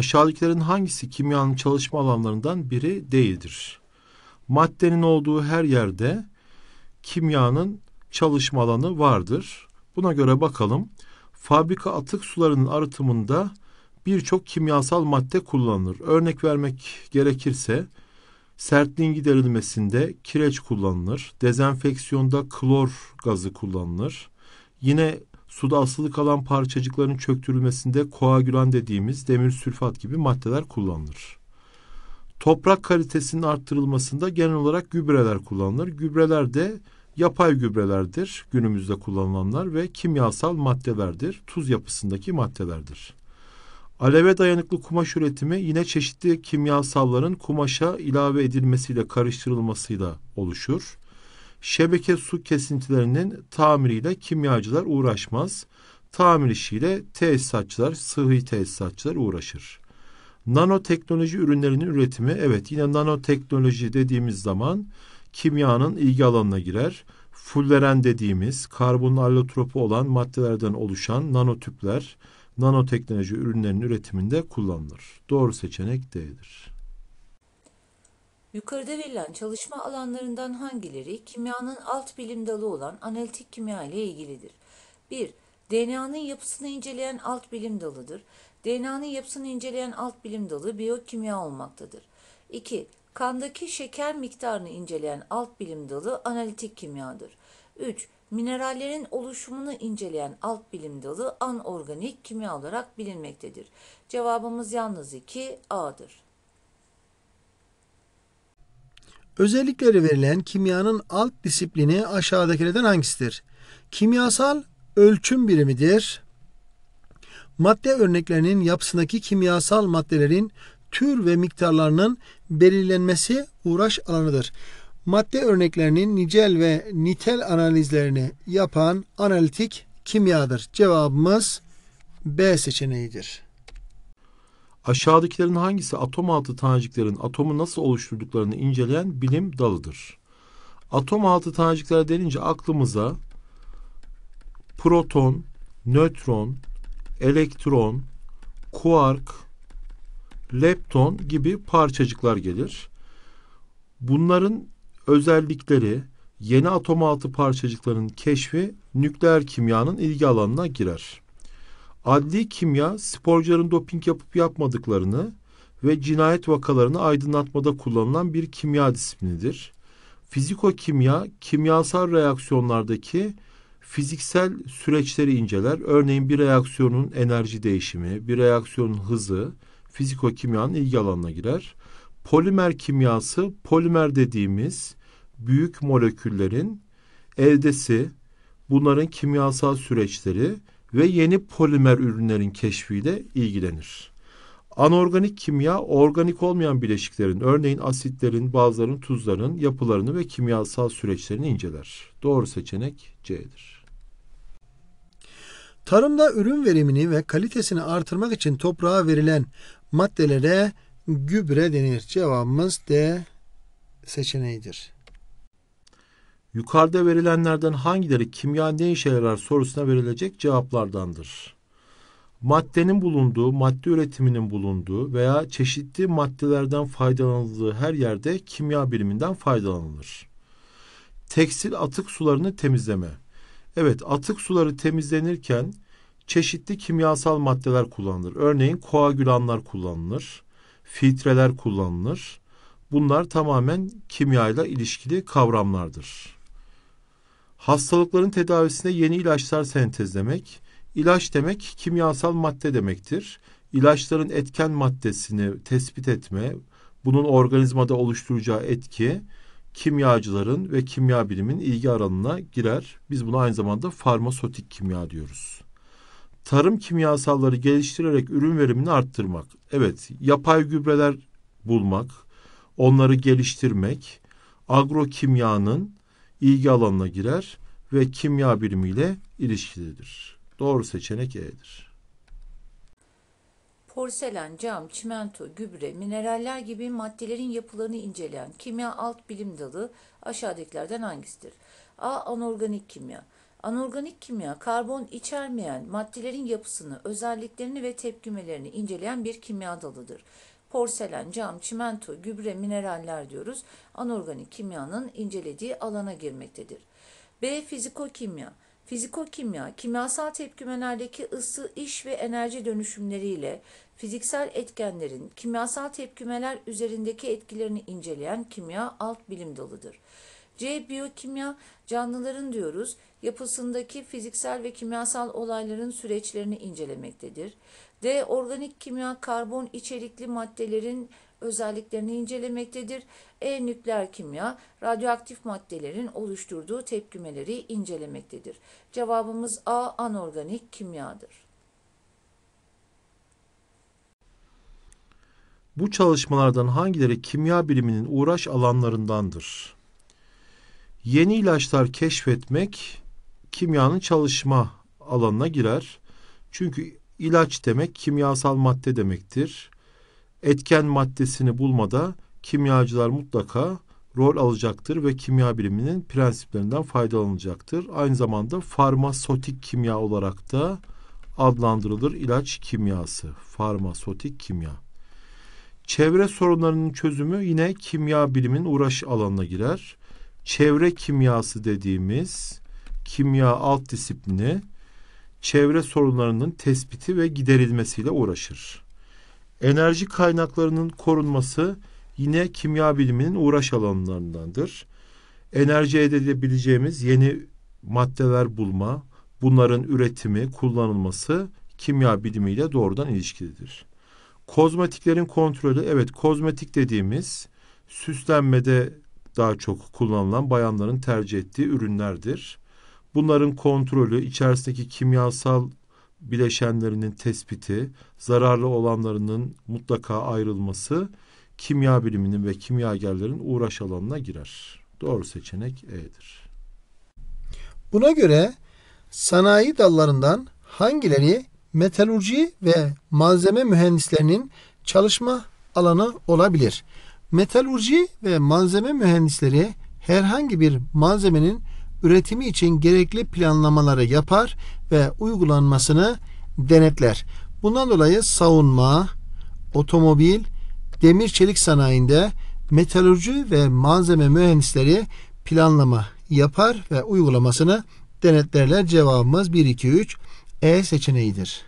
aşağıdakilerin hangisi kimyanın çalışma alanlarından biri değildir? Maddenin olduğu her yerde kimyanın çalışma alanı vardır. Buna göre bakalım. Fabrika atık sularının arıtımında birçok kimyasal madde kullanılır. Örnek vermek gerekirse sertliğin giderilmesinde kireç kullanılır. Dezenfeksiyonda klor gazı kullanılır. Yine suda asılı kalan parçacıkların çöktürülmesinde koagülan dediğimiz demir sülfat gibi maddeler kullanılır. Toprak kalitesinin arttırılmasında genel olarak gübreler kullanılır. Gübreler de yapay gübrelerdir. Günümüzde kullanılanlar ve kimyasal maddelerdir. Tuz yapısındaki maddelerdir. Aleve dayanıklı kumaş üretimi yine çeşitli kimyasalların kumaşa ilave edilmesiyle karıştırılmasıyla oluşur. Şebeke su kesintilerinin tamiriyle kimyacılar uğraşmaz. Tamir işiyle tesisatçılar, sıhhi tesisatçılar uğraşır. Nanoteknoloji ürünlerinin üretimi, evet yine nanoteknoloji dediğimiz zaman kimyanın ilgi alanına girer. Fulleren dediğimiz karbonun allotropu olan maddelerden oluşan nanotüpler nanoteknoloji ürünlerinin üretiminde kullanılır. Doğru seçenek D'dir. Yukarıda verilen çalışma alanlarından hangileri kimyanın alt bilim dalı olan analitik kimya ile ilgilidir? 1. DNA'nın yapısını inceleyen alt bilim dalıdır. DNA'nın yapısını inceleyen alt bilim dalı biyokimya olmaktadır. 2. Kandaki şeker miktarını inceleyen alt bilim dalı analitik kimyadır. 3. Minerallerin oluşumunu inceleyen alt bilim dalı anorganik kimya olarak bilinmektedir. Cevabımız yalnız 2, A'dır. Özellikleri verilen kimyanın alt disiplini aşağıdakilerden hangisidir? Kimyasal ölçüm birimidir. Madde örneklerinin yapısındaki kimyasal maddelerin tür ve miktarlarının belirlenmesi uğraş alanıdır. Madde örneklerinin nicel ve nitel analizlerini yapan analitik kimyadır. Cevabımız B seçeneğidir. Aşağıdakilerin hangisi atom altı taneciklerin atomu nasıl oluşturduklarını inceleyen bilim dalıdır? Atom altı tanecikler denince aklımıza proton, nötron, elektron, kuark, lepton gibi parçacıklar gelir. Bunların özellikleri, yeni atom altı parçacıkların keşfi nükleer kimyanın ilgi alanına girer. Adli kimya sporcuların doping yapıp yapmadıklarını ve cinayet vakalarını aydınlatmada kullanılan bir kimya disiplinidir. Fizikokimya kimyasal reaksiyonlardaki fiziksel süreçleri inceler. Örneğin bir reaksiyonun enerji değişimi, bir reaksiyonun hızı fizikokimyanın ilgi alanına girer. Polimer kimyası, polimer dediğimiz büyük moleküllerin eldesi, bunların kimyasal süreçleri ve yeni polimer ürünlerin keşfiyle ilgilenir. Anorganik kimya, organik olmayan bileşiklerin, örneğin asitlerin, bazların, tuzların yapılarını ve kimyasal süreçlerini inceler. Doğru seçenek C'dir. Tarımda ürün verimini ve kalitesini artırmak için toprağa verilen maddelere gübre denir. Cevabımız D seçeneğidir. Yukarıda verilenlerden hangileri kimya ne işe yarar sorusuna verilecek cevaplardandır. Maddenin bulunduğu, madde üretiminin bulunduğu veya çeşitli maddelerden faydalanıldığı her yerde kimya biliminden faydalanılır. Tekstil atık sularını temizleme. Evet, atık suları temizlenirken çeşitli kimyasal maddeler kullanılır. Örneğin koagülanlar kullanılır, filtreler kullanılır. Bunlar tamamen kimyayla ilişkili kavramlardır. Hastalıkların tedavisinde yeni ilaçlar sentezlemek, ilaç demek kimyasal madde demektir. İlaçların etken maddesini tespit etme, bunun organizmada oluşturacağı etki kimyacıların ve kimya biliminin ilgi alanına girer. Biz buna aynı zamanda farmasotik kimya diyoruz. Tarım kimyasalları geliştirerek ürün verimini arttırmak. Evet, yapay gübreler bulmak, onları geliştirmek agrokimyanın ilgi alanına girer ve kimya birimiyle ilişkilidir. Doğru seçenek E'dir. Porselen, cam, çimento, gübre, mineraller gibi maddelerin yapılarını inceleyen kimya alt bilim dalı aşağıdakilerden hangisidir? A. Anorganik kimya. Anorganik kimya, karbon içermeyen maddelerin yapısını, özelliklerini ve tepkimelerini inceleyen bir kimya dalıdır. Porselen, cam, çimento, gübre, mineraller diyoruz. Anorganik kimyanın incelediği alana girmektedir. B. Fizikokimya. Fizikokimya, kimyasal tepkimelerdeki ısı, iş ve enerji dönüşümleriyle fiziksel etkenlerin kimyasal tepkimeler üzerindeki etkilerini inceleyen kimya alt bilim dalıdır. C. Biyokimya, canlıların diyoruz yapısındaki fiziksel ve kimyasal olayların süreçlerini incelemektedir. D. Organik kimya, karbon içerikli maddelerin özelliklerini incelemektedir. E. Nükleer kimya, radyoaktif maddelerin oluşturduğu tepkimeleri incelemektedir. Cevabımız A. Anorganik kimyadır. Bu çalışmalardan hangileri kimya biliminin uğraş alanlarındandır? Yeni ilaçlar keşfetmek kimyanın çalışma alanına girer. Çünkü ilaç demek kimyasal madde demektir. Etken maddesini bulmada kimyacılar mutlaka rol alacaktır ve kimya biliminin prensiplerinden faydalanacaktır. Aynı zamanda farmasotik kimya olarak da adlandırılır ilaç kimyası. Farmasotik kimya. Çevre sorunlarının çözümü yine kimya biliminin uğraş alanına girer. Çevre kimyası dediğimiz kimya alt disiplini çevre sorunlarının tespiti ve giderilmesiyle uğraşır. Enerji kaynaklarının korunması yine kimya biliminin uğraş alanlarındandır. Enerji elde edebileceğimiz yeni maddeler bulma, bunların üretimi, kullanılması kimya bilimiyle doğrudan ilişkilidir. Kozmetiklerin kontrolü, evet kozmetik dediğimiz süslenmede daha çok kullanılan bayanların tercih ettiği ürünlerdir. Bunların kontrolü, içerisindeki kimyasal bileşenlerinin tespiti, zararlı olanlarının mutlaka ayrılması kimya biliminin ve kimyagerlerin uğraş alanına girer. Doğru seçenek E'dir. Buna göre sanayi dallarından hangileri metalurji ve malzeme mühendislerinin çalışma alanı olabilir? Metalurji ve malzeme mühendisleri herhangi bir malzemenin üretimi için gerekli planlamaları yapar ve uygulanmasını denetler. Bundan dolayı savunma, otomobil, demir çelik sanayinde metalurji ve malzeme mühendisleri planlama yapar ve uygulamasını denetlerler. Cevabımız 1, 2, 3 E seçeneğidir.